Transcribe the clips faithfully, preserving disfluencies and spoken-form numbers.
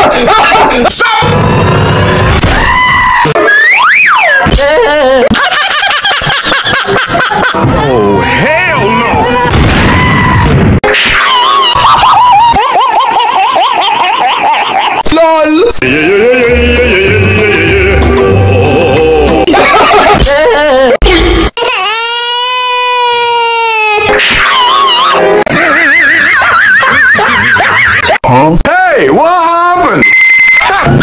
Oh, hell no! LOL! Yeah, yeah, yeah, yeah, yeah, yeah, yeah, yeah, yeah, yeah. Oh, oh, oh. Huh? Hey, what happened?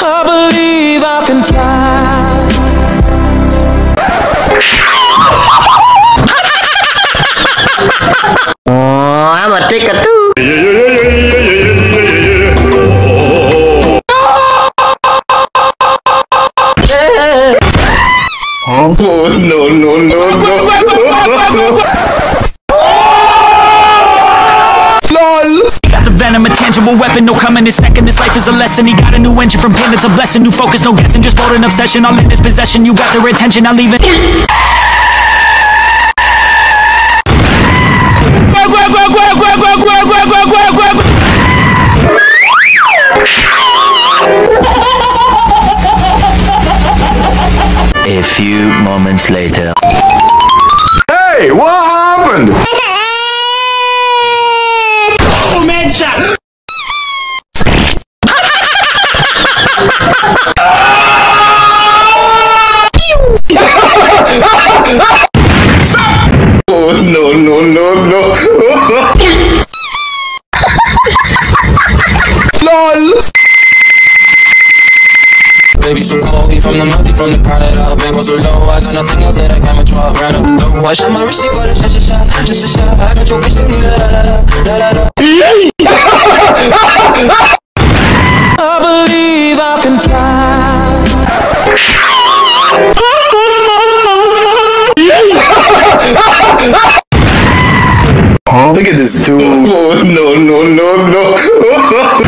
I believe I can fly. Oh, I'm a ticket too! Oh, no, no, no, no. LOL! Got the venom, a tangible weapon, no coming in second. This life is a lesson. He got a new engine from pain, it's a blessing. New focus, no guessing, just bold an obsession. All in his possession, you got the retention, I'll leave it. A few moments later. Hey, what happened? Oh, man, shot. Oh, no, no, no, no. LOL. Baby, so cold, from the multi, from the car that I bang was so low, I got nothing else that I can't control. Ran up the road, I shot my wrist, she got a shot, shot, shot, shot, shot, I got your bitch, and la la la, la la la. I believe I can fly. Huh? Look at this dude. Oh, no, no, no, no.